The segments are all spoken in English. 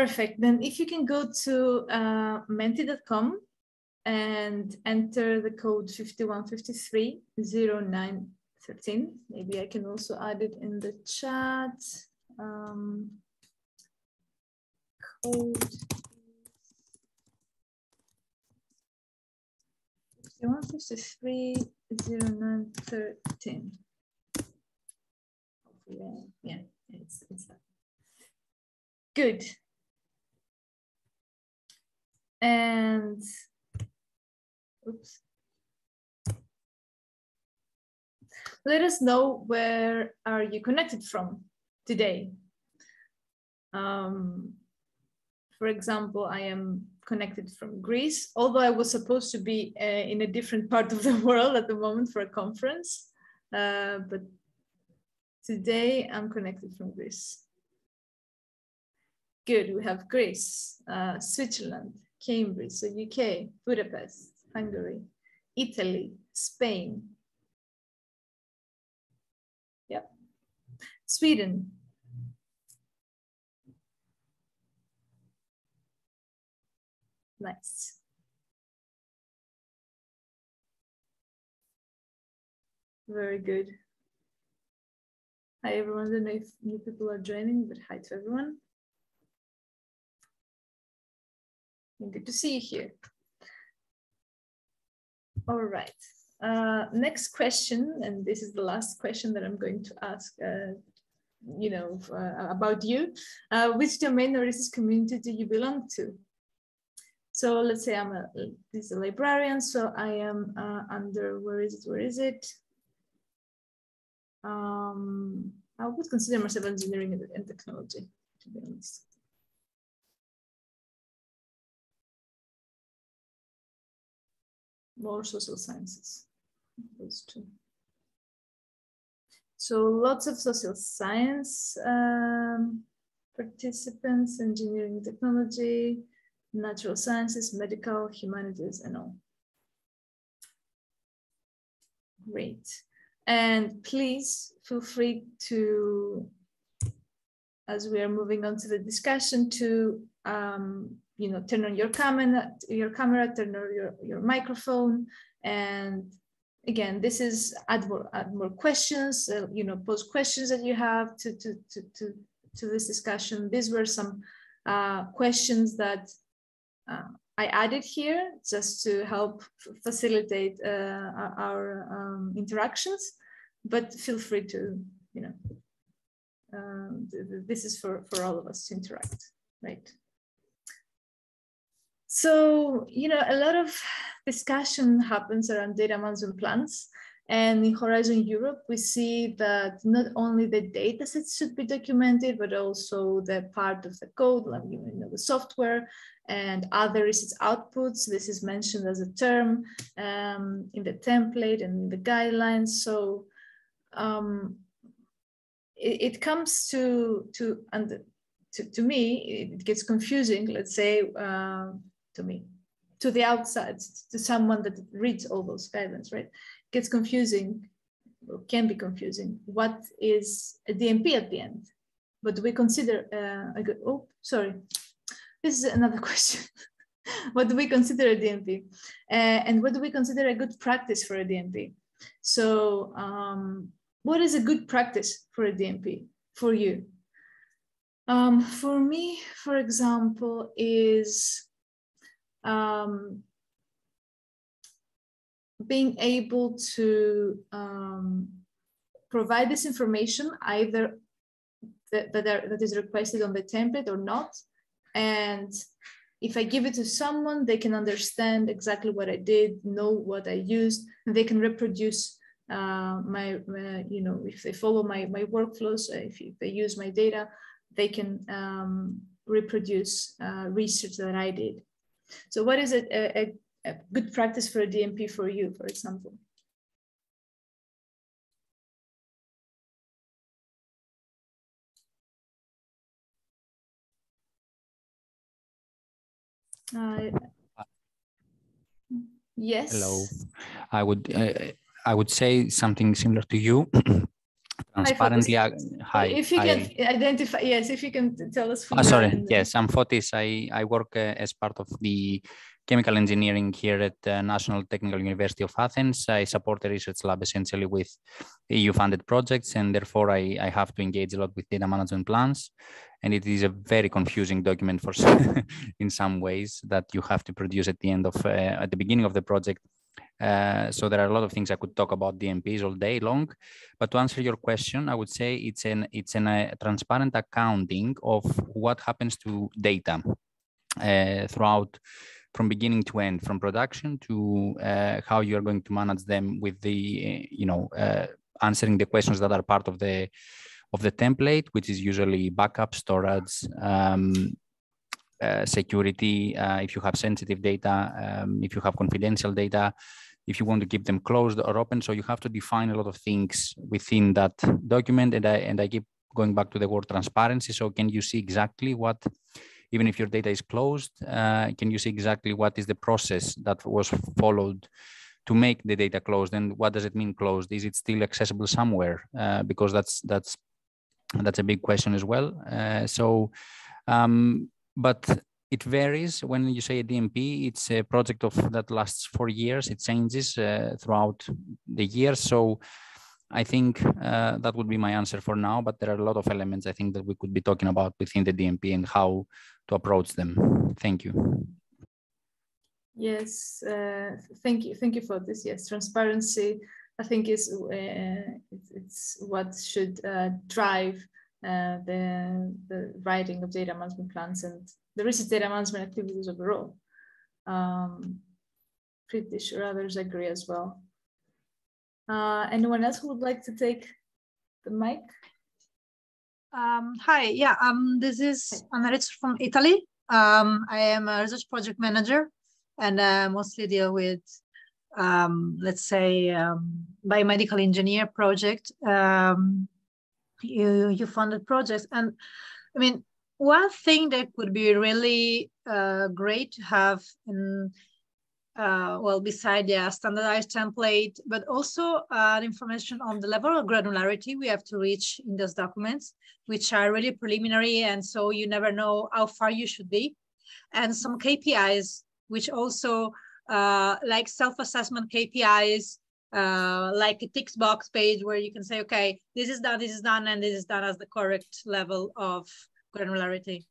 Perfect. Then if you can go to menti.com and enter the code 51530913. Maybe I can also add it in the chat. Code 51530913. Yeah, it's that. Good. And oops. Let us know where are you connected from today. For example, I am connected from Greece, although I was supposed to be in a different part of the world at the moment for a conference, but today I'm connected from Greece. Good, we have Greece, Switzerland, Cambridge, so UK, Budapest, Hungary, Italy, Spain. Yep, Sweden. Nice. Very good. Hi everyone, I don't know if new people are joining, but hi to everyone. Good to see you here. All right, next question, and this is the last question that I'm going to ask, you know, about you. Which domain or research community do you belong to? So let's say I'm a, this is a librarian, so I am under, where is it? I would consider myself engineering and technology, to be honest. More social sciences, those two. So lots of social science participants, engineering, technology, natural sciences, medical, humanities, and all. Great. And please feel free to, as we are moving on to the discussion, to you know, turn on your camera, turn on your microphone. And again, this is add more questions, you know, post questions that you have to this discussion. These were some questions that I added here just to help facilitate our interactions, but feel free to, you know, this is for all of us to interact, right? So, you know, a lot of discussion happens around data management plans. And in Horizon Europe, we see that not only the data sets should be documented, but also the part of the code, like, you know, the software and other research outputs. This is mentioned as a term in the template and in the guidelines. So it comes to me, it gets confusing, let's say, to me, to the outside, to someone that reads all those guidelines, right? It gets confusing, or can be confusing. What is a DMP at the end? But we consider a good, oh, sorry. This is another question. What do we consider a DMP? And what do we consider a good practice for a DMP? So what is a good practice for a DMP for you? For me, for example, is being able to provide this information either that is requested on the template or not. And if I give it to someone, they can understand exactly what I did, know what I used, and they can reproduce my, you know, if they follow my workflows, if they use my data, they can reproduce research that I did. So what is a good practice for a DMP for you, for example? Yes. Hello. I would say something similar to you. Transparently high. If you can identify, yes, if you can tell us. Yes, I'm Fotis. I work as part of the chemical engineering here at the National Technical University of Athens. I support the research lab essentially with EU-funded projects, and therefore I have to engage a lot with data management plans. And it is a very confusing document for in some ways that you have to produce at the end of at the beginning of the project. So there are a lot of things I could talk about DMPs all day long, but to answer your question, I would say it's a transparent accounting of what happens to data throughout, from beginning to end, from production to how you are going to manage them with the, answering the questions that are part of the template, which is usually backup, storage, security, if you have sensitive data, if you have confidential data, if you want to keep them closed or open. So you have to define a lot of things within that document. And I keep going back to the word transparency. So can you see exactly what, even if your data is closed, can you see exactly what is the process that was followed to make the data closed? And what does it mean closed? Is it still accessible somewhere? Because that's a big question as well. But it varies. When you say a DMP, it's a project that lasts 4 years. It changes throughout the year. So I think that would be my answer for now. But there are a lot of elements I think that we could be talking about within the DMP and how to approach them. Thank you. Yes, thank you for this. Yes, transparency, I think, is it's what should drive the writing of data management plans and the research data management activities overall. Pretty sure others agree as well. Anyone else who would like to take the mic? Hi, yeah, this is Ana Rita from Italy. I am a research project manager and mostly deal with, let's say, biomedical engineer project. You funded projects, and I mean, one thing that would be really great to have in, well, beside the standardized template, but also information on the level of granularity we have to reach in those documents, which are really preliminary, and so you never know how far you should be, and some KPIs, which also like self-assessment KPIs, like a tick box page where you can say, okay, this is done, and this is done as the correct level of granularity.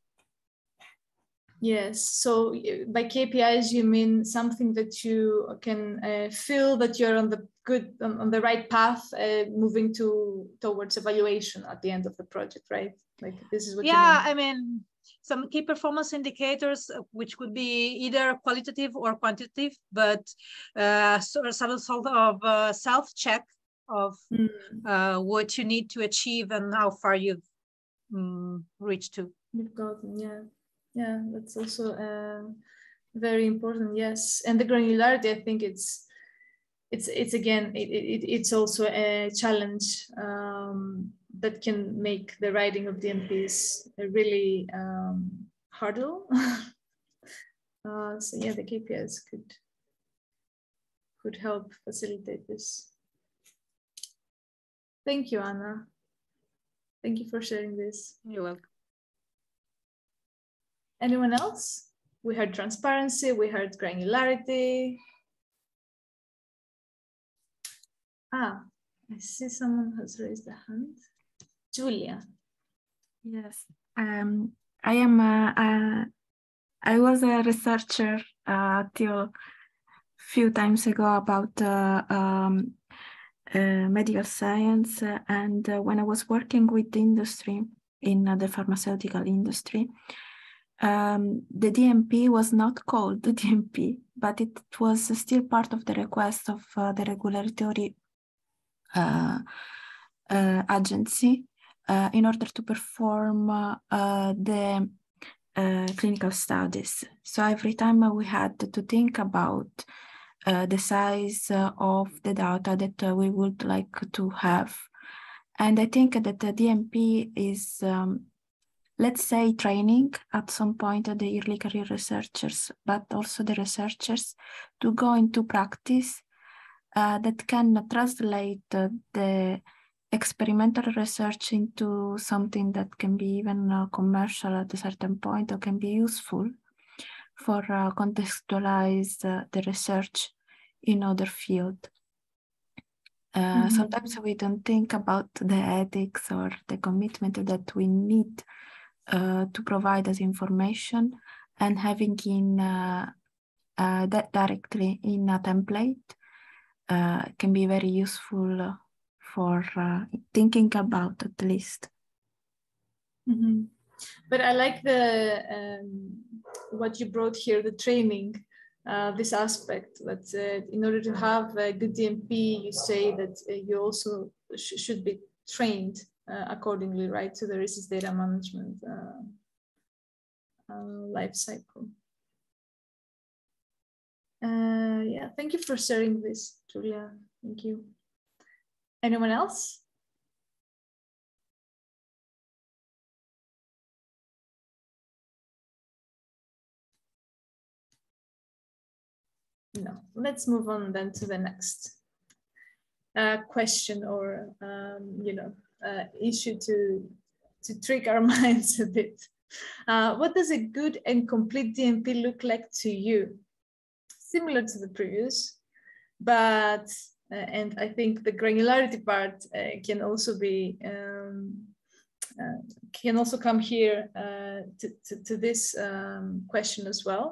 Yes, so by KPIs, you mean something that you can feel that you're on the good, on the right path, moving towards evaluation at the end of the project, right? Like this is what you mean. I mean, some key performance indicators, which could be either qualitative or quantitative, but some sort of self-check of what you need to achieve and how far you've reached to. You've gotten, yeah. Yeah, that's also very important, yes. And the granularity, I think it's also a challenge that can make the writing of DMPs really hurdle. So yeah, the KPIs could help facilitate this. Thank you, Ana. Thank you for sharing this. You're welcome. Anyone else? We heard transparency, we heard granularity. Ah, I see someone has raised a hand. Julia. Yes, I am. I was a researcher till few times ago about medical science, and when I was working with the industry in the pharmaceutical industry, the DMP was not called the DMP, but it was still part of the request of the regulatory agency in order to perform the clinical studies. So every time we had to think about the size of the data that we would like to have. And I think that the DMP is, let's say, training at some point of the early career researchers, but also the researchers to go into practice that can translate the experimental research into something that can be even commercial at a certain point, or can be useful for contextualize the research in other fields. Sometimes we don't think about the ethics or the commitment that we need to provide as information, and having in that directly in a template can be very useful for thinking about, at least. But I like the what you brought here, the training, this aspect that in order to have a good DMP, you say that you also should be trained accordingly, right, to the research data management life cycle. Yeah, thank you for sharing this, Julia. Thank you. Anyone else? No, let's move on then to the next question, or you know, issue to trick our minds a bit. What does a good and complete DMP look like to you? Similar to the previous, but and I think the granularity part can also be can also come here to this question as well.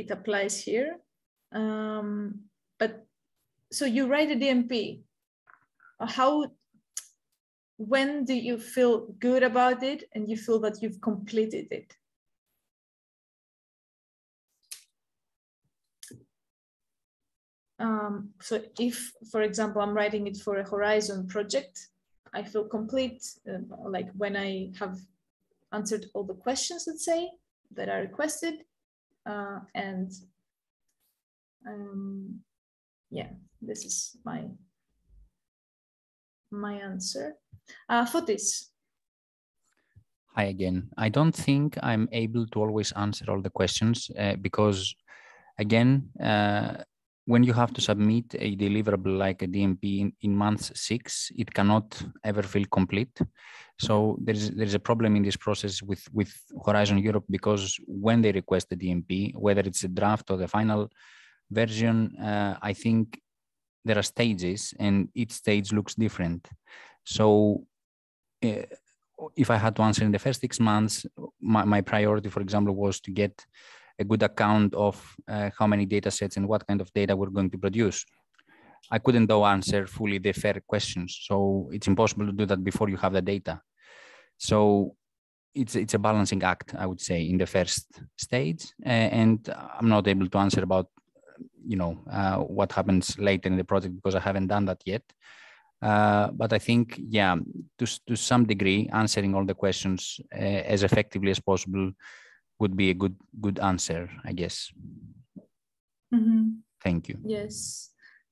It applies here. But so you write a DMP. When do you feel good about it and you feel that you've completed it? So if, for example, I'm writing it for a Horizon project, I feel complete, like when I have answered all the questions, let's say, that are requested, and yeah, this is my answer. Fotis. Hi again. I don't think I'm able to always answer all the questions because, again, when you have to submit a deliverable like a DMP in month 6, it cannot ever feel complete. So there's a problem in this process with Horizon Europe, because when they request the DMP, whether it's a draft or the final version, I think there are stages and each stage looks different. So if I had to answer in the first 6 months, my priority, for example, was to get a good account of how many data sets and what kind of data we're going to produce. I couldn't though answer fully the FAIR questions. So it's impossible to do that before you have the data. So it's a balancing act, I would say, in the first stage. And I'm not able to answer about, you know, what happens later in the project, because I haven't done that yet. But I think, yeah, to some degree, answering all the questions as effectively as possible would be a good answer, I guess. Thank you. Yes,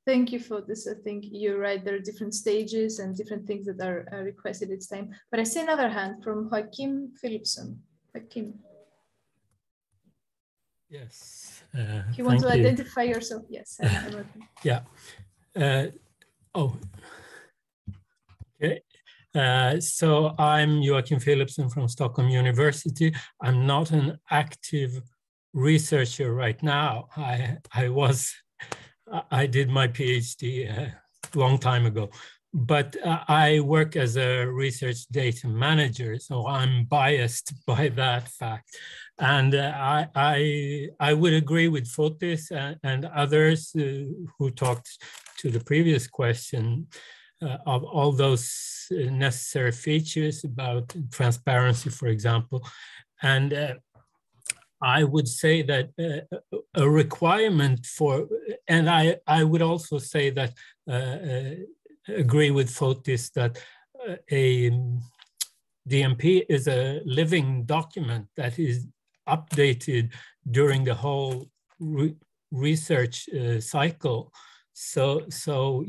thank you for this. I think you're right. There are different stages and different things that are requested each time. But I see another hand from Joachim Philipson. Joachim. Yes. If you want to identify yourself, yes. Yeah. Okay. So I'm Joachim Philipson from Stockholm University. I'm not an active researcher right now. I did my PhD a long time ago, but I work as a research data manager, so I'm biased by that fact. And I would agree with Fotis and others who talked to the previous question. Of all those necessary features about transparency, for example. And I would say that a requirement for, and I would also say that, agree with Fotis, that a DMP is a living document that is updated during the whole research cycle. So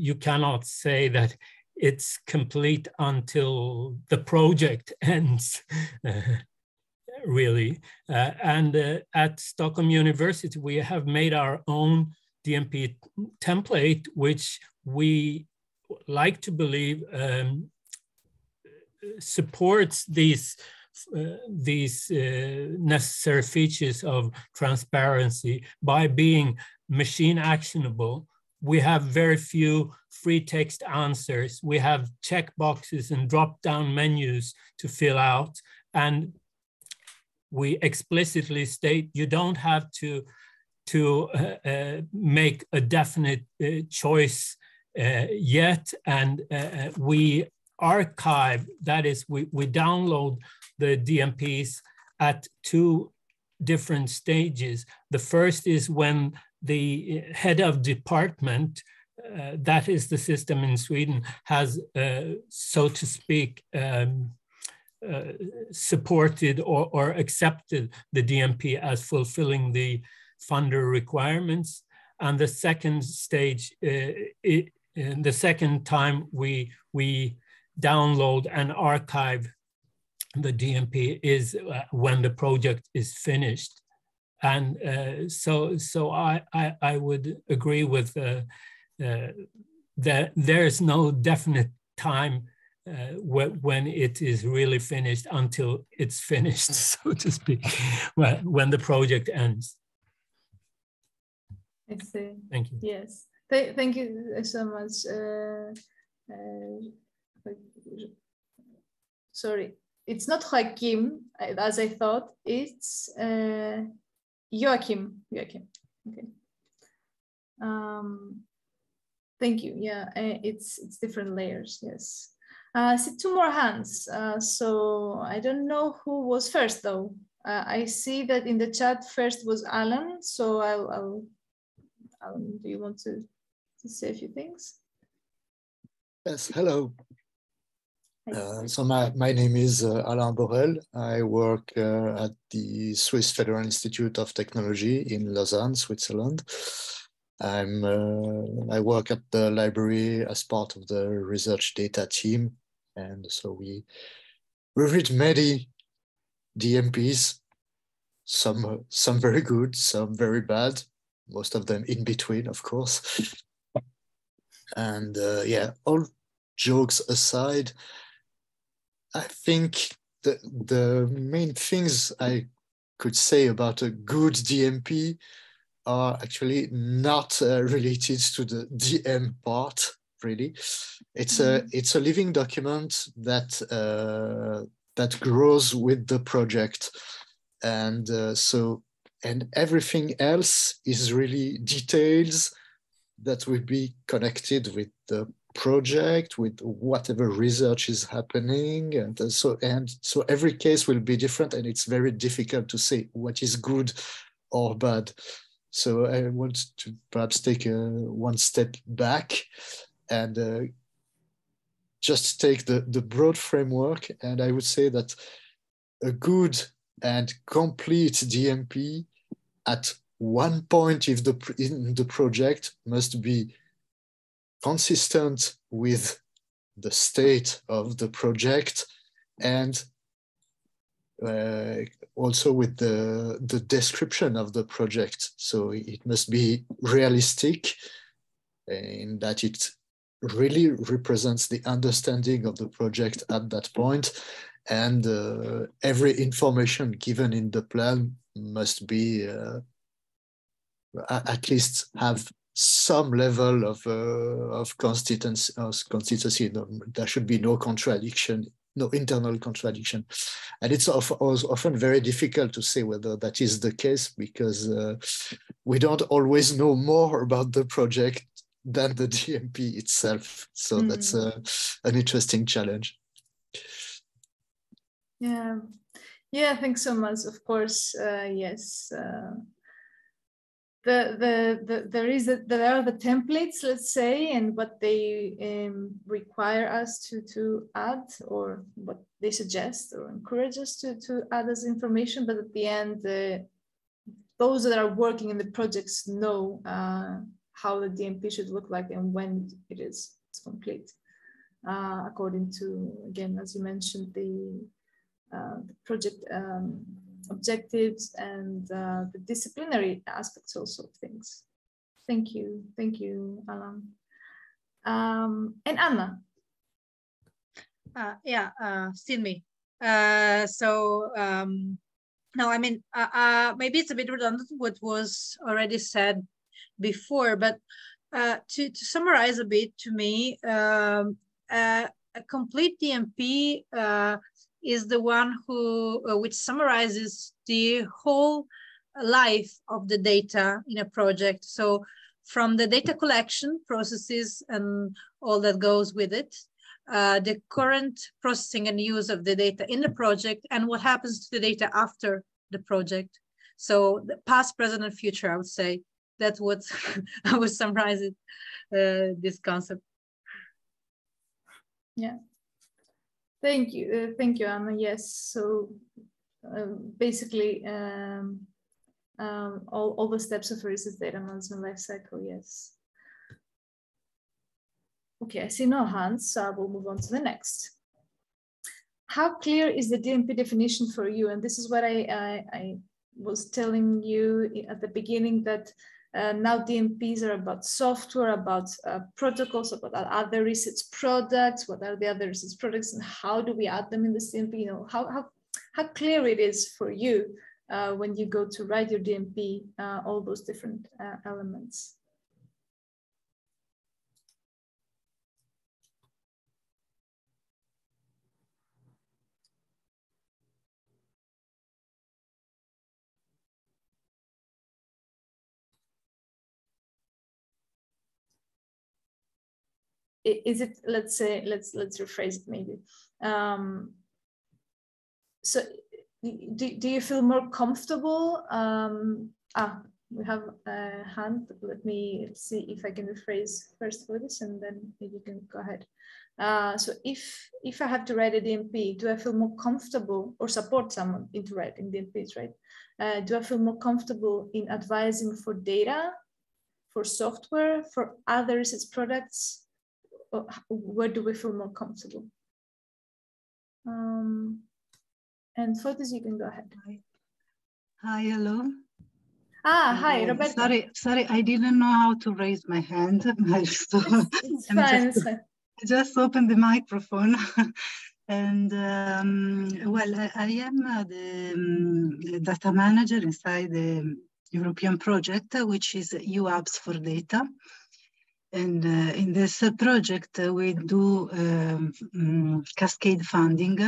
you cannot say that it's complete until the project ends, really. And at Stockholm University, we have made our own DMP template, which we like to believe supports these necessary features of transparency by being machine actionable. We have very few free text answers. We have checkboxes and drop-down menus to fill out. And we explicitly state you don't have to make a definite choice yet. And we archive, that is, we download the DMPs at two different stages. The first is when the head of department, that is the system in Sweden, has, so to speak, supported or accepted the DMP as fulfilling the funder requirements. And the second stage, the second time we download and archive the DMP is when the project is finished. And so I would agree with that there is no definite time when it is really finished until it's finished, so to speak, when the project ends. I see. Thank you. Yes. Thank you so much. Sorry, it's not Joachim, as I thought. It's... Joachim. Okay. Thank you. Yeah, it's different layers. Yes. I see two more hands. So I don't know who was first though. I see that in the chat first was Alan. So I'll Alan, do you want to say a few things? Yes. Hello. So my name is Alain Borel. I work at the Swiss Federal Institute of Technology in Lausanne, Switzerland. I work at the library as part of the research data team. And so we read many DMPs, some very good, some very bad, most of them in between, of course. And yeah, all jokes aside, I think the main things I could say about a good DMP are actually not related to the DM part, really. It's a living document that that grows with the project, and everything else is really details that will be connected with the project, with whatever research is happening, and so every case will be different, and it's very difficult to say what is good or bad. So I want to perhaps take one step back and just take the broad framework, and I would say that a good and complete DMP at one point in the project must be consistent with the state of the project, and also with the description of the project. So it must be realistic in that it really represents the understanding of the project at that point, and every information given in the plan must be at least have some level of consistency. There should be no contradiction, no internal contradiction. And it's often very difficult to say whether that is the case, because we don't always know more about the project than the DMP itself. So that's an interesting challenge. Yeah. Yeah, thanks so much. Of course, yes. There are the templates, let's say, and what they require us to add, or what they suggest or encourage us to add as information. But at the end, those that are working in the projects know how the DMP should look like and when it is complete, according to, again, as you mentioned, the project objectives and the disciplinary aspects also of things. Thank you, Alan. And Anna. still me. No, I mean, maybe it's a bit redundant what was already said before, but to summarize a bit, to me, a complete DMP is the one who which summarizes the whole life of the data in a project. So from the data collection processes and all that goes with it, the current processing and use of the data in the project, and what happens to the data after the project. So the past, present, and future, I would say. That's what I would summarize it, this concept. Yeah. Thank you. Thank you, Ana. Yes. So basically, all the steps of research data management lifecycle, yes. Okay, I see no hands, so I will move on to the next. How clear is the DMP definition for you? And this is what I was telling you at the beginning, that now DMPs are about software, about protocols, about other research products. What are the other research products, and how do we add them in the DMP? You know, how clear it is for you when you go to write your DMP, all those different elements. Is it, let's say, let's rephrase it maybe. So do you feel more comfortable? We have a hand, but let me see if I can rephrase first for this, and then you can go ahead. So if I have to write a DMP, do I feel more comfortable, or support someone into writing DMPs, right? Do I feel more comfortable in advising for data, for software, for other research products? Where do we feel more comfortable? And Fotis, you can go ahead. Hi, hello. Hi, Roberto. Sorry, I didn't know how to raise my hand. I just opened the microphone. And well, I am the data manager inside the European project, which is UApps for data. And in this project, we do cascade funding,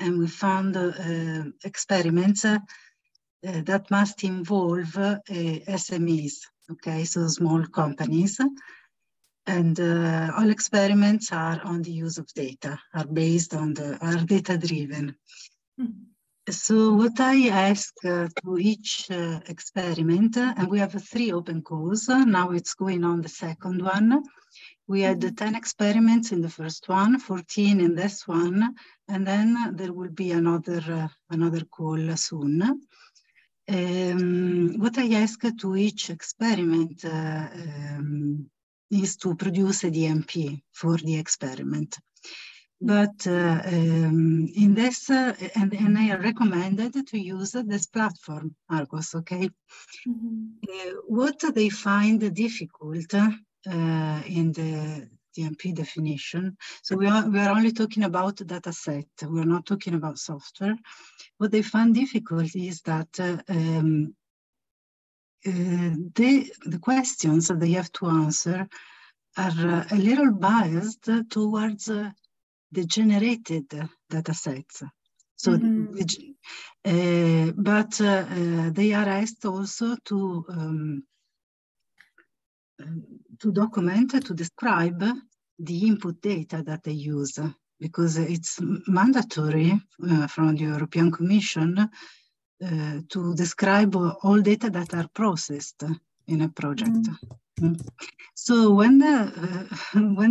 and we found experiments that must involve SMEs, okay, so small companies. And all experiments are on the use of data, are data-driven. Mm-hmm. So what I ask to each experiment, and we have three open calls, now it's going on the second one. We had 10 experiments in the first one, 14 in this one, and then there will be another call soon. What I ask to each experiment is to produce a DMP for the experiment. But in this, and I recommended to use this platform, Argos, okay? Mm-hmm. What they find difficult in the DMP definition, so we are only talking about data set, we're not talking about software. What they find difficult is that the questions that they have to answer are a little biased towards the generated data sets. So, mm-hmm. They are asked also to document, to describe the input data that they use, because it's mandatory from the European Commission to describe all data that are processed in a project. Mm-hmm. So when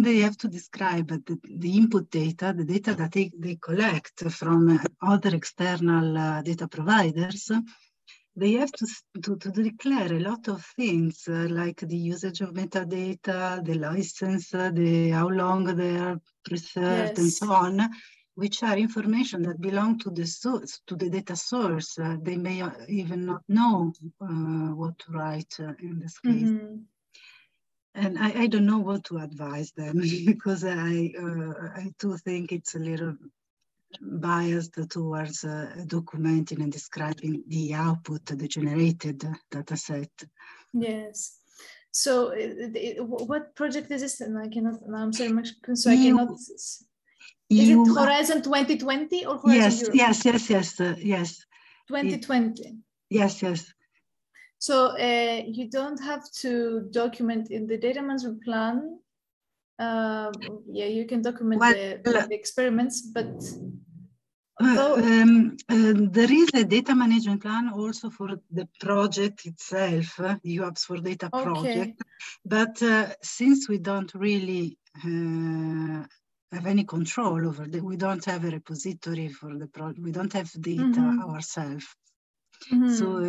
they have to describe the input data, the data that they collect from other external data providers, they have to declare a lot of things like the usage of metadata, the license, how long they are preserved, yes, and so on, which are information that belong to the source, to the data source. They may even not know what to write in this case. Mm-hmm. And I don't know what to advise them because I do think it's a little biased towards documenting and describing the output, the generated data set. Yes. So what project is this? And I cannot, I'm sorry, so I cannot. Is it Horizon 2020 or Horizon Europe? Yes. 2020. Yes. So you don't have to document in the data management plan. You can document the experiments, but there is a data management plan also for the project itself, the UApps for Data project. But since we don't really have any control over the, we don't have a repository for the project, we don't have data ourselves. Mm-hmm. So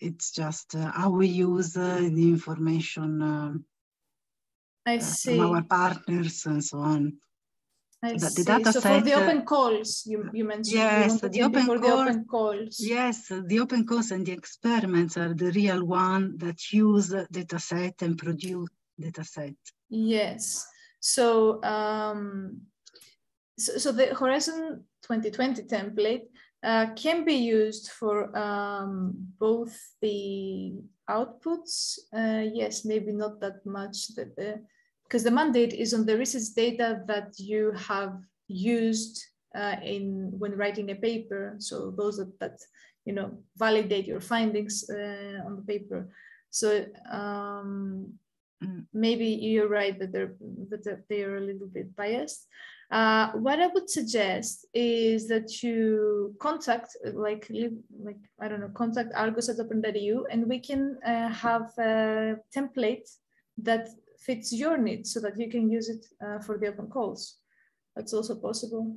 it's just how we use the information from our partners and so on. The data so set, for the open calls you mentioned. Yes, the open calls. Yes, the open calls and the experiments are the real one that use data set and produce data set. Yes. So. So the Horizon 2020 template can be used for both the outputs. Yes, maybe not that much, because the mandate is on the research data that you have used when writing a paper. So those that validate your findings on the paper. So maybe you're right that they are a little bit biased. What I would suggest is that you contact, contact argos@open.eu, and we can have a template that fits your needs so that you can use it for the open calls. That's also possible.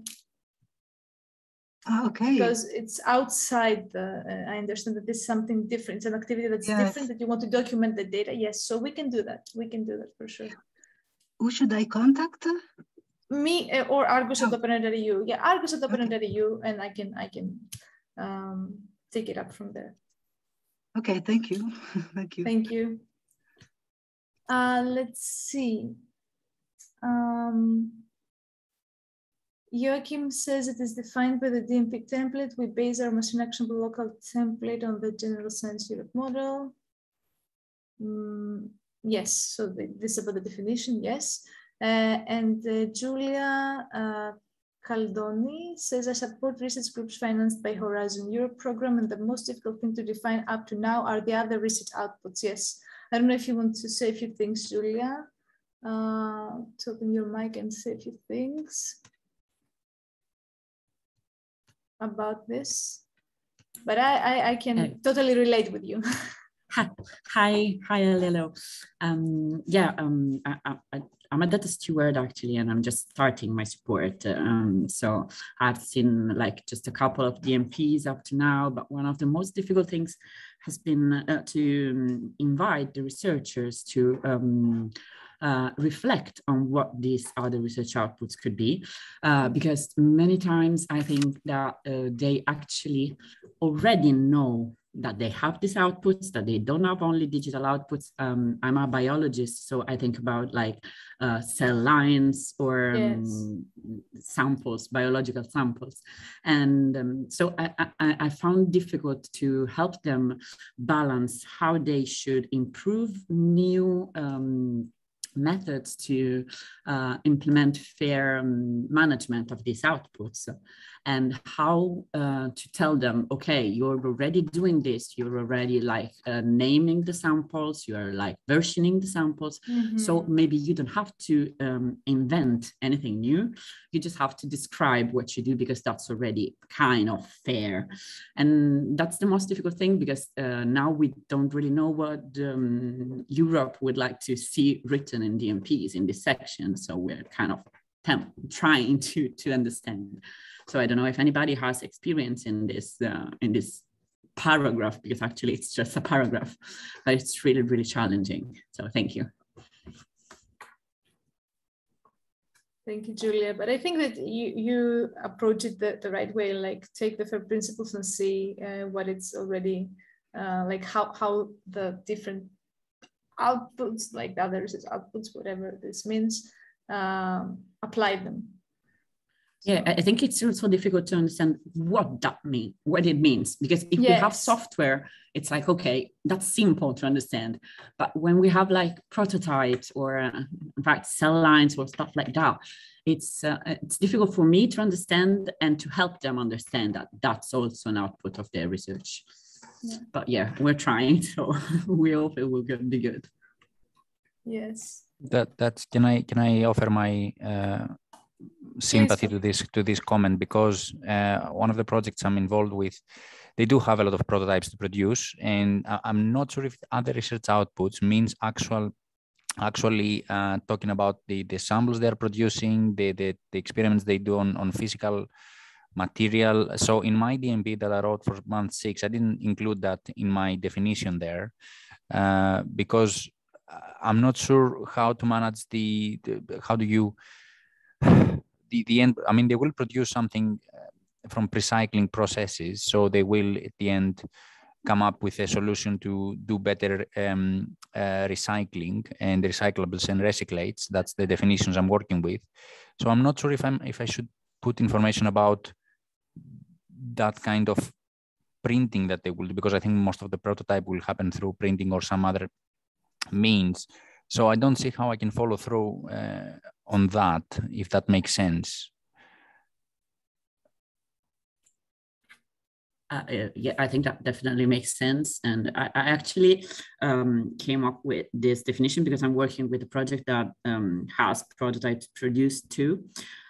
Okay. Because it's outside the, I understand that this is something different. It's an activity that's different, that you want to document the data. Yes, so we can do that. We can do that for sure. Who should I contact? Me or Argos@open.eu. Yeah, Argos@open.eu, and I can take it up from there. Okay, thank you. Thank you. Let's see. Joachim says it is defined by the DMP template. We base our machine actionable local template on the General Science Europe model. Yes, so this is about the definition, yes. And Julia Caldoni says, I support research groups financed by Horizon Europe program, and the most difficult thing to define up to now are the other research outputs. Yes, I don't know if you want to say a few things, Julia, to open your mic and say a few things about this, but I can totally relate with you. Hi, Alelo. I'm a data steward actually, and I'm just starting my support. So I've seen like just a couple of DMPs up to now, but one of the most difficult things has been to invite the researchers to reflect on what these other research outputs could be, because many times I think that they actually already know that they have these outputs, that they don't have only digital outputs. I'm a biologist, so I think about like cell lines or samples, biological samples. And so I found difficult to help them balance how they should improve new methods to implement fair management of these outputs, and how to tell them, okay, you're already doing this, you're already like naming the samples, you're like versioning the samples. Mm-hmm. So maybe you don't have to invent anything new, you just have to describe what you do, because that's already kind of fair. And that's the most difficult thing, because now we don't really know what Europe would like to see written in DMPs in this section, so we're kind of trying to understand. So I don't know if anybody has experience in this paragraph, because actually it's just a paragraph, but it's really, really challenging. So thank you. Thank you, Julia. But I think that you approach it the right way, like take the FAIR principles and see what it's already like how the different outputs, like the others is outputs, whatever this means, apply them. Yeah, I think it's also difficult to understand what that means, what it means, because if we have software, it's like, okay, that's simple to understand. But when we have like prototypes or cell lines or stuff like that, it's difficult for me to understand and to help them understand that that's also an output of their research. Yeah. But yeah, we're trying, so we hope it will be good. Yes. That's can I offer my sympathy to this comment, because one of the projects I'm involved with, they do have a lot of prototypes to produce, and I'm not sure if other research outputs means actually talking about the samples they're producing, the experiments they do on physical material. So in my DMP that I wrote for month 6, I didn't include that in my definition there, because I'm not sure how to manage the end. I mean, they will produce something from recycling processes, so they will at the end come up with a solution to do better recycling and recyclables and recyclates. That's the definitions I'm working with. So I'm not sure if I should put information about that kind of printing that they will do, because I think most of the prototype will happen through printing or some other means. So I don't see how I can follow through on that, if that makes sense. Yeah, I think that definitely makes sense. And I actually came up with this definition because I'm working with a project that has prototypes produced too.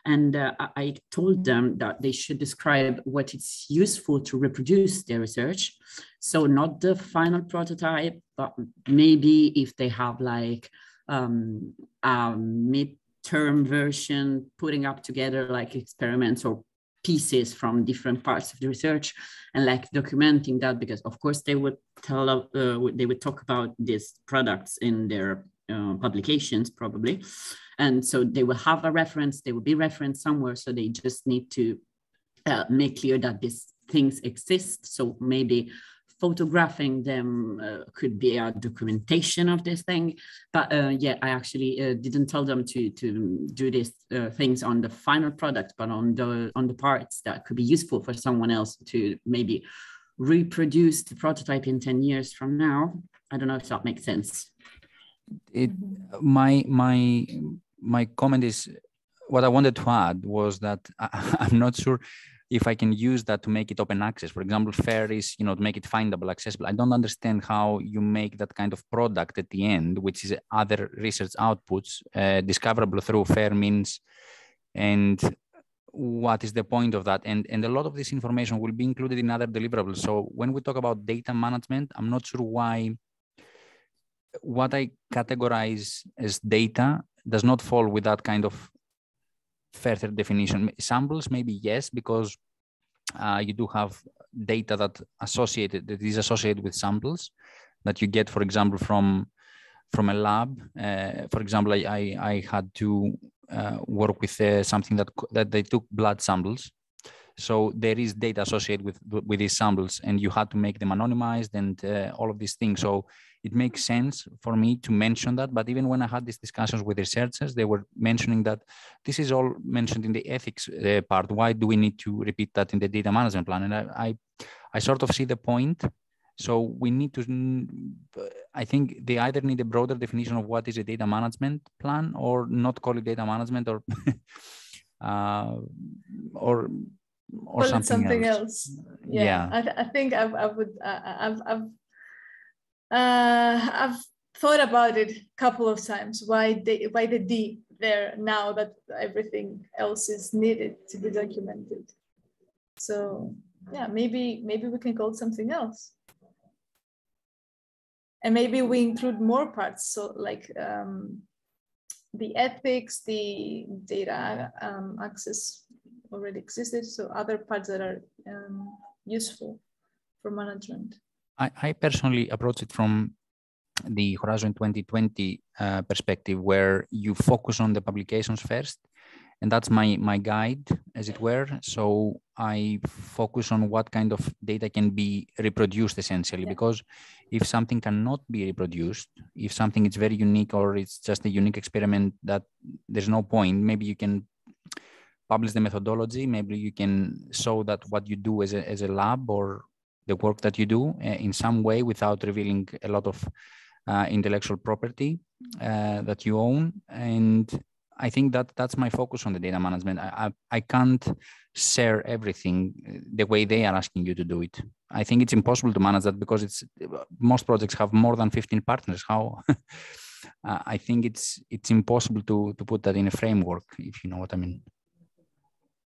And I told them that they should describe what is useful to reproduce their research. So not the final prototype, but maybe if they have like a midterm version, putting up together like experiments or pieces from different parts of the research, and like documenting that, because of course they would tell, they would talk about these products in their publications probably, and so they will have a reference. They will be referenced somewhere, so they just need to make clear that these things exist. So maybe photographing them could be a documentation of this thing. But yeah, I actually didn't tell them to do these things on the final product, but on the parts that could be useful for someone else to maybe reproduce the prototype in 10 years from now. I don't know if that makes sense. My comment is, what I wanted to add was that I'm not sure if I can use that to make it open access. For example, FAIR is, you know, to make it findable, accessible. I don't understand how you make that kind of product at the end, which is other research outputs discoverable through FAIR means, and what is the point of that? And a lot of this information will be included in other deliverables. So when we talk about data management, I'm not sure why what I categorize as data does not fall with that kind of further definition. Samples, maybe yes, because you do have data that is associated with samples that you get, for example, from a lab. For example, I had to work with something that they took blood samples. So there is data associated with these samples, and you had to make them anonymized and all of these things. So it makes sense for me to mention that. But even when I had these discussions with researchers, they were mentioning that this is all mentioned in the ethics part. Why do we need to repeat that in the data management plan? And I sort of see the point. So we need to, I think they either need a broader definition of what is a data management plan, or not call it data management, or or something else. Yeah. I think I've thought about it a couple of times, why the D there now that everything else is needed to be documented. So yeah, maybe we can call it something else, and maybe we include more parts. So like the ethics, the data access already existed, so other parts that are useful for management. I personally approach it from the Horizon 2020 perspective, where you focus on the publications first, And that's my guide, as it were. So I focus on what kind of data can be reproduced, essentially, because if something cannot be reproduced, if something is very unique or it's just a unique experiment that there's no point, maybe you can publish the methodology, maybe you can show that what you do as a lab or the work that you do in some way without revealing a lot of intellectual property that you own. And I think that that's my focus on the data management. I can't share everything the way they are asking you to do it. I think it's impossible to manage that because it's most projects have more than 15 partners. How? I think it's impossible to put that in a framework, if you know what I mean.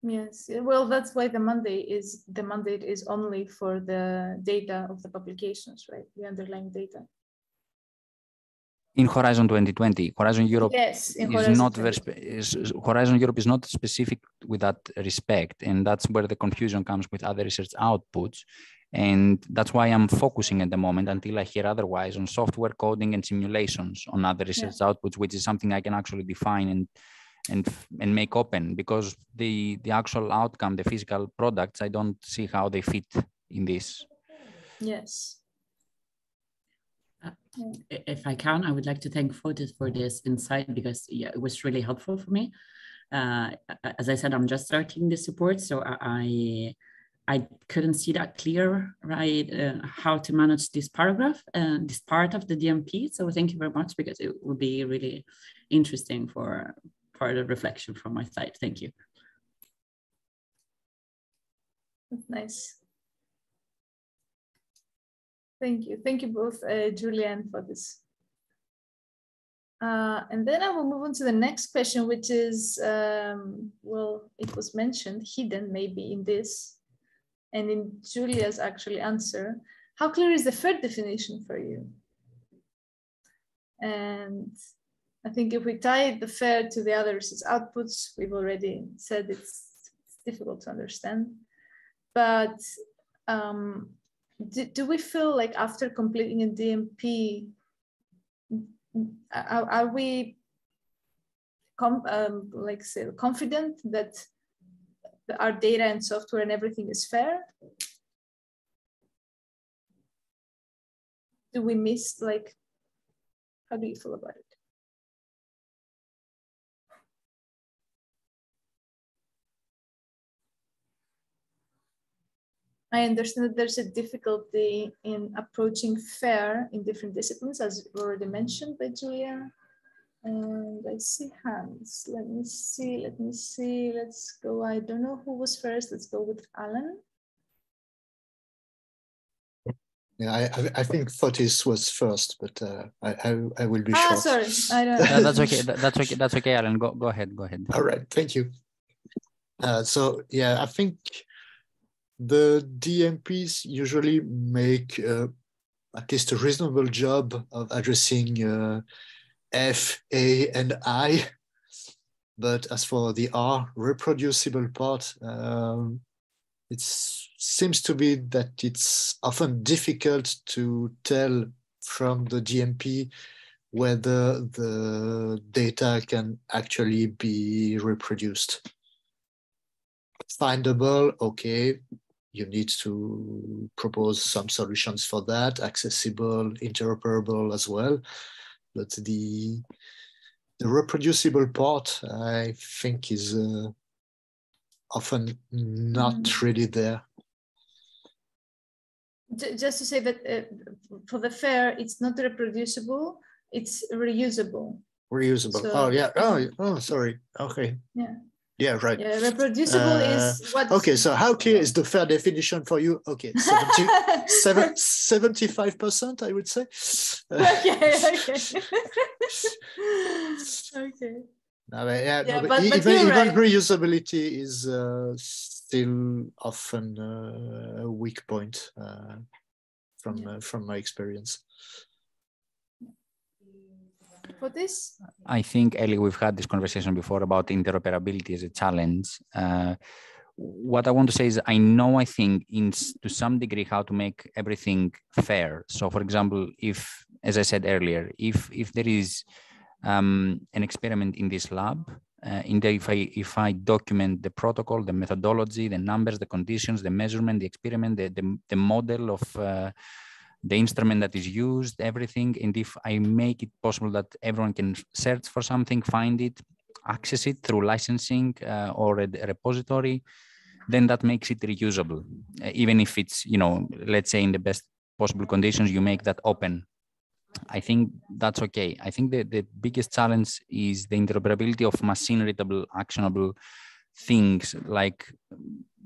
Yes, well, that's why the mandate is only for the data of the publications, right? The underlying data. In Horizon 2020, Horizon Europe is not specific with that respect, and that's where the confusion comes with other research outputs, and that's why I'm focusing at the moment until I hear otherwise on software coding and simulations on other research outputs, which is something I can actually define and make open, because the actual outcome, the physical products, I don't see how they fit in this. Yes. If I can, I would like to thank Fotis for this insight, because it was really helpful for me. As I said, I'm just starting this support, so I couldn't see that clear, right, how to manage this paragraph and this part of the DMP. So thank you very much, because it will be really interesting for further reflection from my side. Thank you. Nice. Thank you. Thank you both, Julia and Fotis. And then I will move on to the next question, which is, well, it was mentioned, hidden maybe in this, and in Julia's actually answer. How clear is the FAIR definition for you? And I think if we tie the FAIR to the other outputs, we've already said it's difficult to understand, but do we feel like after completing a DMP, are we confident that our data and software and everything is FAIR? Do we miss, like, how do you feel about it? I understand that there's a difficulty in approaching FAIR in different disciplines, as already mentioned by Julia. And I see hands. Let me see. Let's go. I don't know who was first. Let's go with Alain. Yeah, I think Fotis was first, but I will be short. Sorry, I don't know. That's okay. That's okay, Alain. Go ahead. All right. Thank you. So yeah, I think the DMPs usually make at least a reasonable job of addressing F, A, and I. But as for the R, reproducible part, it seems to be that it's often difficult to tell from the DMP whether the data can actually be reproduced. Findable, okay. You need to propose some solutions for that, accessible, interoperable as well. But the reproducible part, I think, is often not really there. Just to say that for the FAIR, it's not reproducible, it's reusable. Reusable, so, sorry, okay. Yeah. Yeah, right. Yeah, reproducible is what... Okay, so how clear is the FAIR definition for you? Okay, 75%, I would say. Okay. Okay. No, but even reusability is still often a weak point from my experience. For this? I think, Ellie, we've had this conversation before about interoperability as a challenge. What I want to say is I think to some degree how to make everything FAIR. So, for example, if, as I said earlier, if there is an experiment in this lab in the, if I document the protocol, the methodology, the numbers, the conditions, the measurement, the experiment, the model of the instrument that is used, everything, and if I make it possible that everyone can search for something, find it, access it through licensing or a repository, then that makes it reusable. Even if it's, you know, let's say in the best possible conditions, you make that open. I think that's okay. I think the biggest challenge is the interoperability of machine readable, actionable things like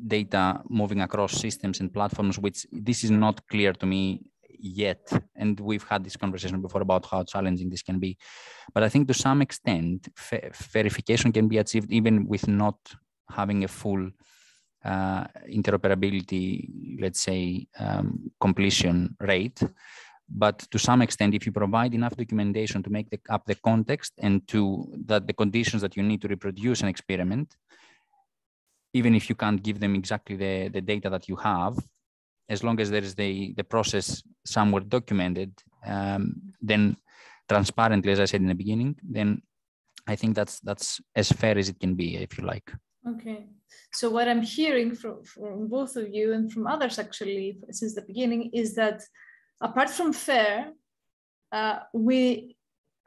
data moving across systems and platforms, which this is not clear to me yet. And we've had this conversation before about how challenging this can be. But I think to some extent, verification can be achieved even with not having a full interoperability, let's say, completion rate. But to some extent, if you provide enough documentation to make up the context and to that the conditions that you need to reproduce an experiment, even if you can't give them exactly the data that you have, as long as there is the process somewhere documented, then transparently, as I said in the beginning, then I think that's as fair as it can be, if you like. Okay, so what I'm hearing from both of you and from others actually since the beginning is that apart from FAIR, we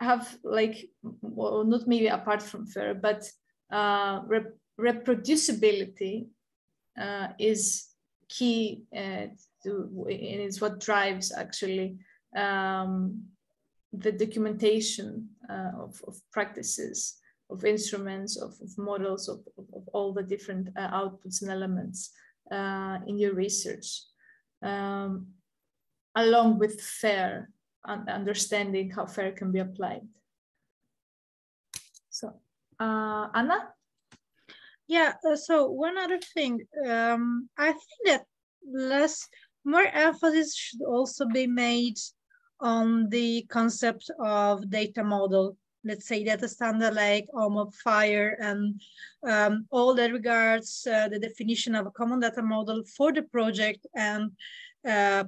have like, well, not maybe apart from FAIR, but reproducibility is key and it's what drives actually the documentation of practices, of instruments, of models, of all the different outputs and elements in your research. Along with FAIR, and understanding how FAIR can be applied. So, Ana? Yeah, so one other thing, I think that more emphasis should also be made on the concept of data model. Let's say data standard like OMOP, FHIR, and all that regards the definition of a common data model for the project and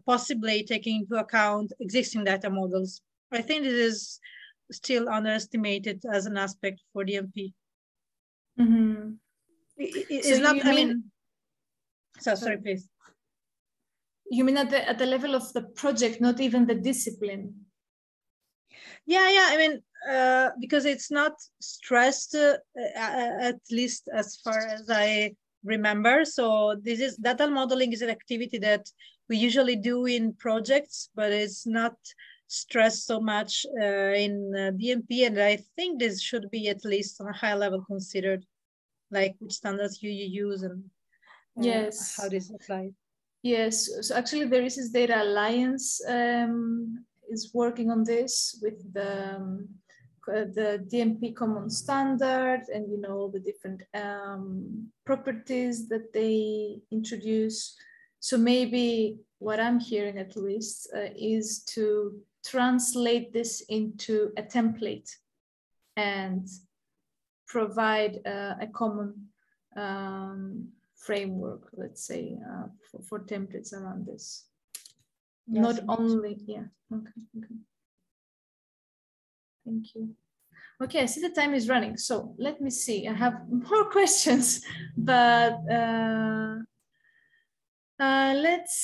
possibly taking into account existing data models. I think it is still underestimated as an aspect for DMP. Mm-hmm. It's not, I mean, so sorry, please. You mean at the level of the project, not even the discipline? Yeah, I mean, because it's not stressed, at least as far as I remember. So this is, data modeling is an activity that we usually do in projects, but it's not stressed so much in DMP. And I think this should be at least on a high level considered, like which standards you use and yes, how this applies. Yes, so actually the Research Data Alliance is working on this with the DMP common standard and, you know, all the different properties that they introduce. So maybe what I'm hearing at least is to translate this into a template and provide a common framework, let's say, for templates around this. Yes. Not only, yeah, okay. Thank you. Okay, I see the time is running. So let me see, I have more questions, but let's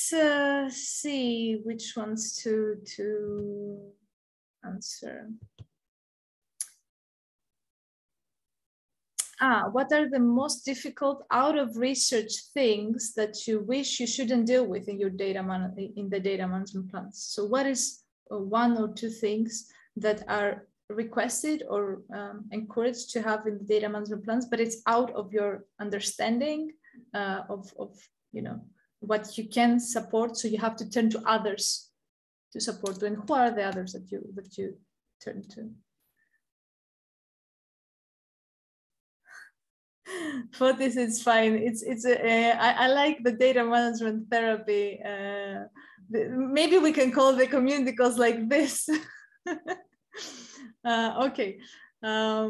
see which ones to answer. What are the most difficult out of research things that you wish you shouldn't deal with in your data management plans? So what is one or two things that are requested or encouraged to have in the data management plans, but it's out of your understanding of you know, what you can support, so you have to turn to others to support. And who are the others that you turn to? Fotis, it's fine. It's I like the data management therapy. Maybe we can call the community calls like this. Okay, I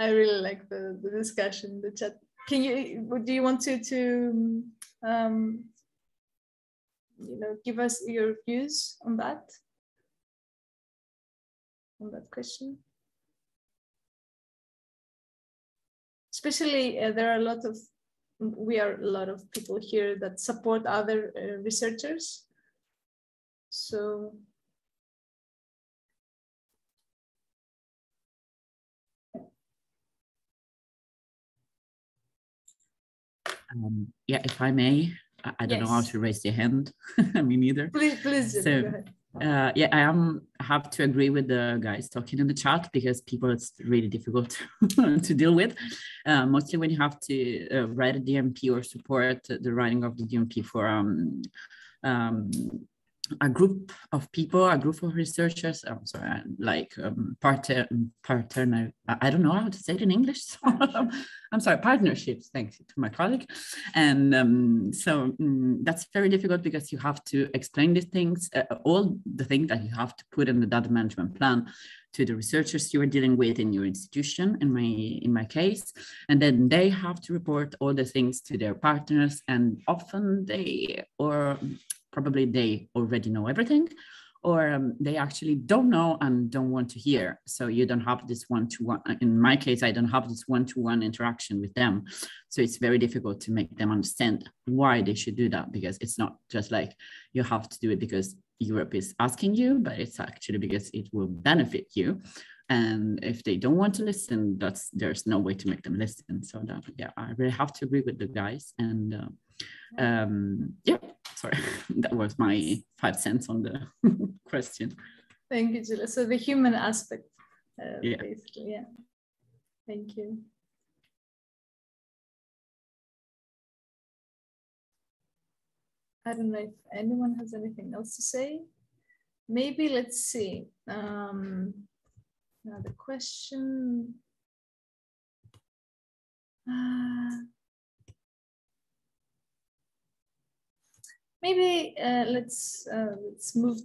really like the discussion, the chat. Can you? Do you want to you know, give us your views on that? On that question? especially there are a lot of, we are a lot of people here that support other researchers. So yeah, if I may, I don't know how to raise your hand. Me neither. Please, please. So, go ahead. Yeah, I have to agree with the guys talking in the chat, because people, it's really difficult to deal with, mostly when you have to write a DMP or support the writing of the DMP for a group of people, a group of researchers. I'm sorry, like partner. I don't know how to say it in English. So I'm sorry, partnerships. Thanks to my colleague. And that's very difficult, because you have to explain these things, all the things that you have to put in the data management plan to the researchers you are dealing with in your institution, in my case, and then they have to report all the things to their partners, and often they probably they already know everything, or they actually don't know and don't want to hear. So you don't have this one-to-one. In my case, I don't have this one-to-one interaction with them. So it's very difficult to make them understand why they should do that, because it's not just like you have to do it because Europe is asking you, but it's actually because it will benefit you. And if they don't want to listen, there's no way to make them listen. So that, yeah, I really have to agree with the guys. And yeah, sorry, that was my 5 cents on the question. Thank you, Julia. So the human aspect, basically, yeah. Thank you. I don't know if anyone has anything else to say. Maybe let's see. Another question. Maybe let's move,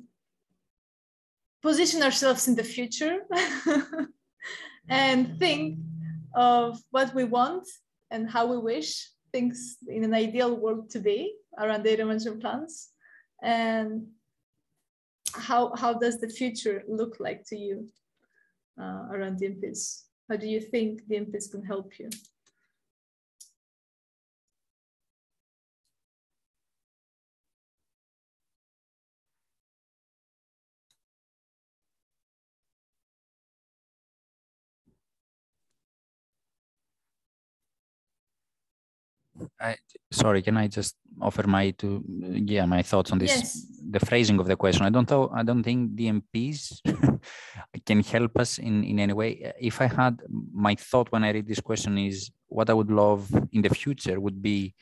position ourselves in the future and think of what we want and how we wish things in an ideal world to be around data management plans, and how does the future look like to you around DMPs? How do you think DMPs can help you? Sorry, can I just offer my thoughts on this? Yes. The phrasing of the question. I don't think DMPs can help us in any way. If I had my thought when I read this question, is what I would love in the future would be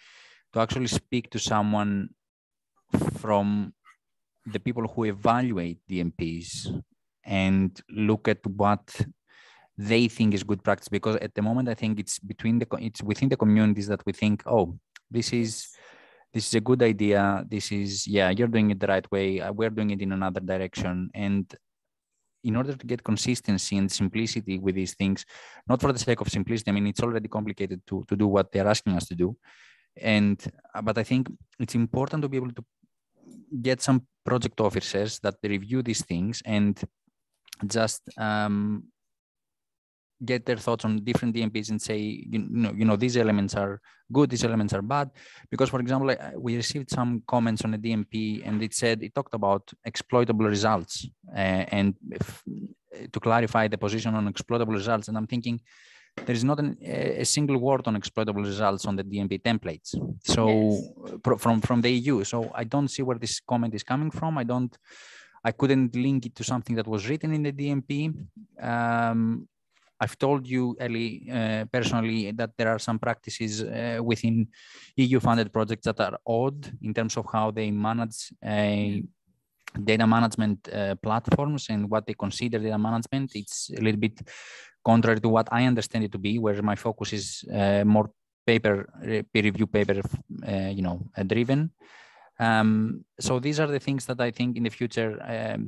to actually speak to someone from the people who evaluate DMPs and look at what they think is good practice, because at the moment I think it's within the communities that we think, oh, this is a good idea, this is, yeah, you're doing it the right way, we're doing it in another direction. And in order to get consistency and simplicity with these things, not for the sake of simplicity, I mean, it's already complicated to do what they're asking us to do, but I think it's important to be able to get some project officers that review these things and just get their thoughts on different DMPs and say, you know, these elements are good, these elements are bad. Because, for example, we received some comments on a DMP and it talked about exploitable results to clarify the position on exploitable results. And I'm thinking there is not a single word on exploitable results on the DMP templates. So from the EU. So I don't see where this comment is coming from. I couldn't link it to something that was written in the DMP. I've told you, Ellie, personally, that there are some practices within EU-funded projects that are odd in terms of how they manage data management platforms and what they consider data management. It's a little bit contrary to what I understand it to be, where my focus is more peer review paper driven. So these are the things that I think in the future,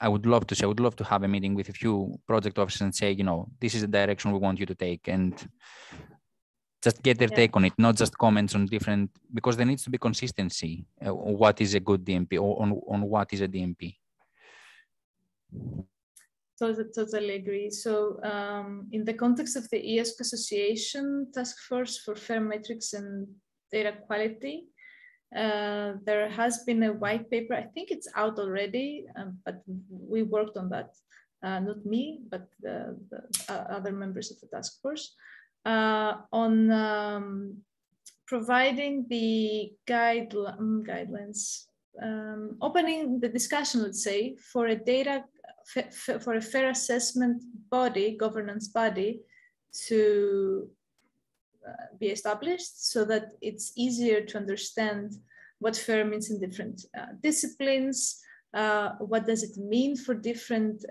I would love to say, I would love to have a meeting with a few project officers and say, you know, this is the direction we want you to take, and just get their take on it, not just comments on different, because there needs to be consistency on what is a good DMP or on what is a DMP. Totally agree. So in the context of the ESC Association Task Force for Fair Metrics and Data Quality, there has been a white paper. I think it's out already, but we worked on that. Not me, but the other members of the task force, on providing the guidelines, opening the discussion, let's say, for a fair assessment body, governance body, to be established so that it's easier to understand what fair means in different disciplines. What does it mean for different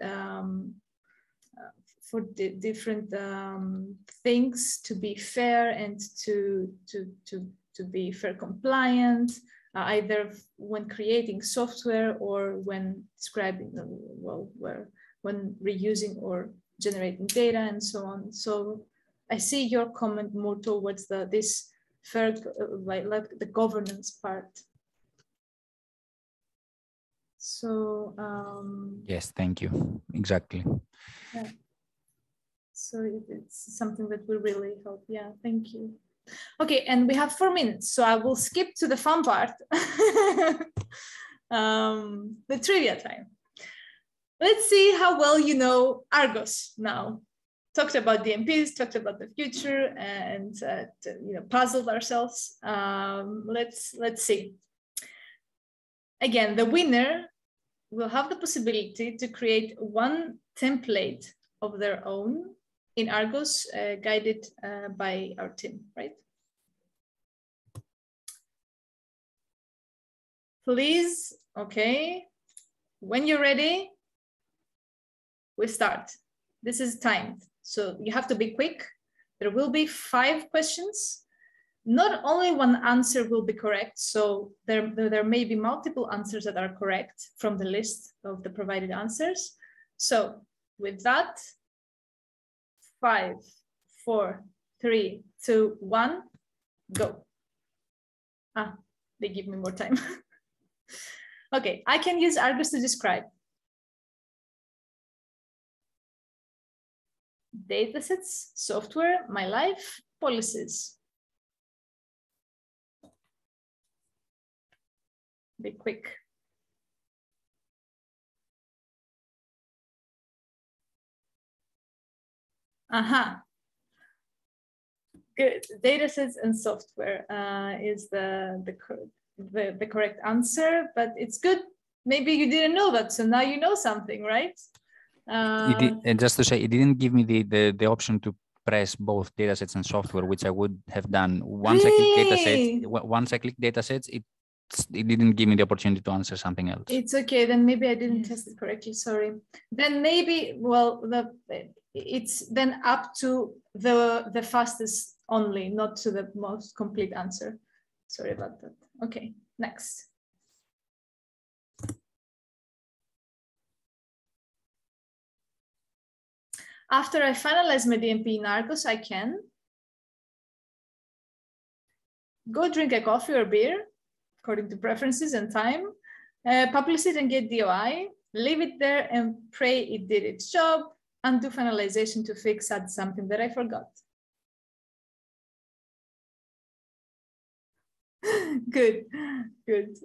things to be fair and to be fair compliant, either when creating software or when describing, well, when reusing or generating data and so on. So I see your comment more towards this fair, like the governance part. So yes, thank you. Exactly. Yeah. So it's something that will really help. Yeah, thank you. Okay, and we have 4 minutes, so I will skip to the fun part, the trivia time. Let's see how well you know Argos now. Talked about DMPs, talked about the future, and you know, puzzled ourselves. Let's see. Again, the winner will have the possibility to create one template of their own in Argos, guided by our team, right? Please, okay. When you're ready, we start. This is timed, so you have to be quick. There will be 5 questions. Not only one answer will be correct, so there may be multiple answers that are correct from the list of the provided answers. So with that, 5, 4, 3, 2, 1, go. Ah, they give me more time. Okay, I can use Argos to describe datasets, software, my life, policies. Be quick. Aha. Good. Datasets and software is the correct answer, but it's good. Maybe you didn't know that, so now you know something, right? And just to say, it didn't give me the option to press both datasets and software, which I would have done. Once I click datasets, it didn't give me the opportunity to answer something else. It's okay, then maybe I didn't test it correctly, sorry. Then maybe, well, it's then up to the fastest only, not to the most complete answer. Sorry about that. Okay, next. After I finalize my DMP in Argos, I can go drink a coffee or beer, according to preferences and time, publish it and get DOI, leave it there and pray it did its job, undo finalization to fix add something that I forgot. Good, good.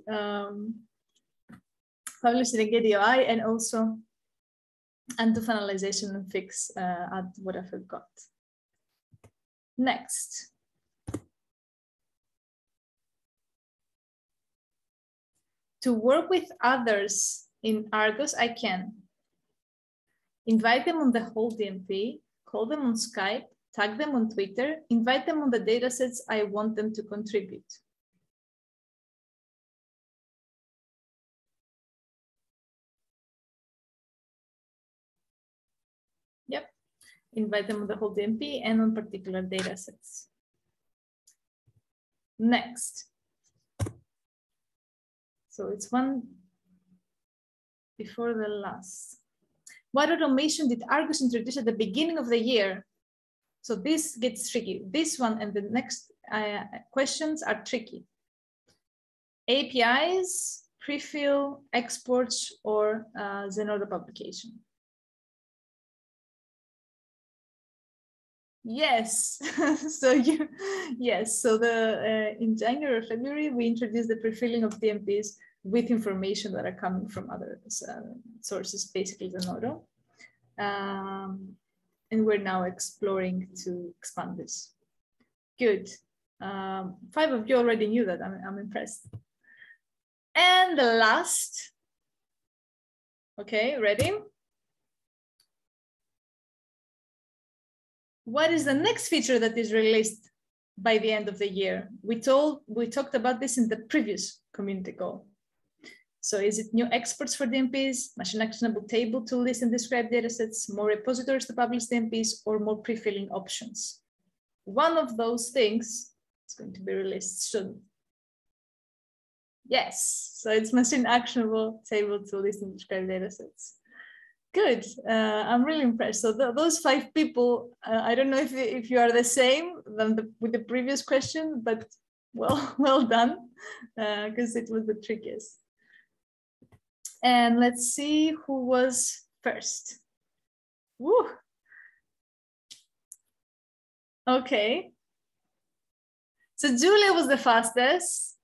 Publish it and get DOI, and also undo finalization and fix add what I forgot. Next. To work with others in Argos, I can invite them on the whole DMP, call them on Skype, tag them on Twitter, invite them on the datasets I want them to contribute. Yep, invite them on the whole DMP and on particular datasets. Next. So it's one before the last. What automation did Argos introduce at the beginning of the year? So this gets tricky. This one and the next questions are tricky. APIs, prefill, exports, or Zenodo publication. Yes, so you, yes, so the in January or February we introduced the pre-filling of DMPs with information that are coming from other sources, basically Zenodo, and we're now exploring to expand this. Good, 5 of you already knew that. I'm impressed. And the last, okay, ready? What is the next feature that is released by the end of the year? We talked about this in the previous community call. So is it new exports for DMPs, machine actionable table to list and describe datasets, more repositories to publish DMPs, or more pre-filling options? One of those things is going to be released soon. Yes, so it's machine actionable table to list and describe datasets. Good, I'm really impressed. So those 5 people, I don't know if you are the same than with the previous question, but well done, because it was the trickiest. And let's see who was first. Woo. Okay. So Julia was the fastest.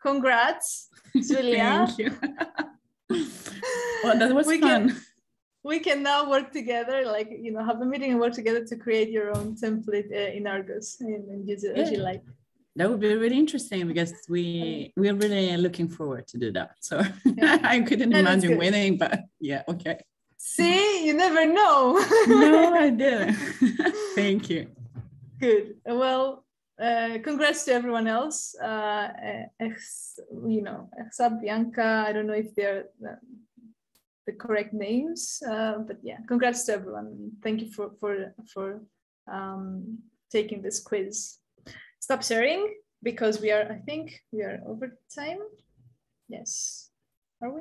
Congrats, Julia. Thank you. Well, that was fun. We can now work together, like, you know, have a meeting and work together to create your own template in Argos and use it as you like. That would be really interesting because we're really looking forward to do that. So yeah. I couldn't imagine winning, but yeah, okay. See, you never know. No, I didn't. Thank you. Good. Well, congrats to everyone else. You know, except Bianca, I don't know if they're the correct names, but yeah, congrats to everyone. Thank you for taking this quiz. Stop sharing because we are, I think we are over time. Yes, are we?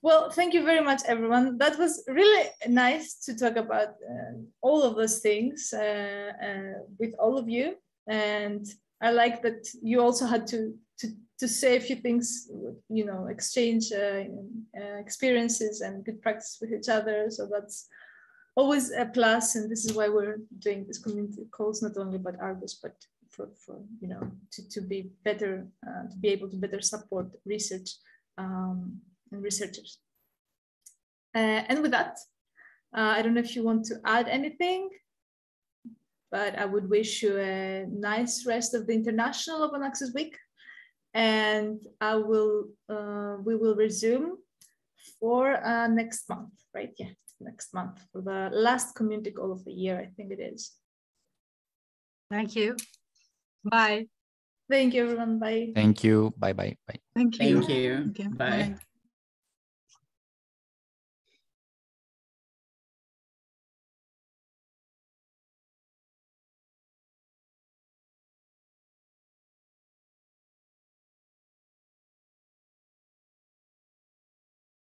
Well, thank you very much, everyone. That was really nice to talk about all of those things with all of you. And I like that you also had to say a few things, you know, exchange experiences and good practice with each other. So that's always a plus. And this is why we're doing these community calls, not only about Argos, but for you know, to be better, to be able to better support research and researchers. And with that, I don't know if you want to add anything, but I would wish you a nice rest of the International Open Access Week. And I will, we will resume for next month, right? Yeah, next month for the last community call of the year, I think it is. Thank you. Bye. Thank you, everyone. Bye. Thank you. Bye. Bye. Bye. Thank you. Thank you. Okay. Bye. Bye.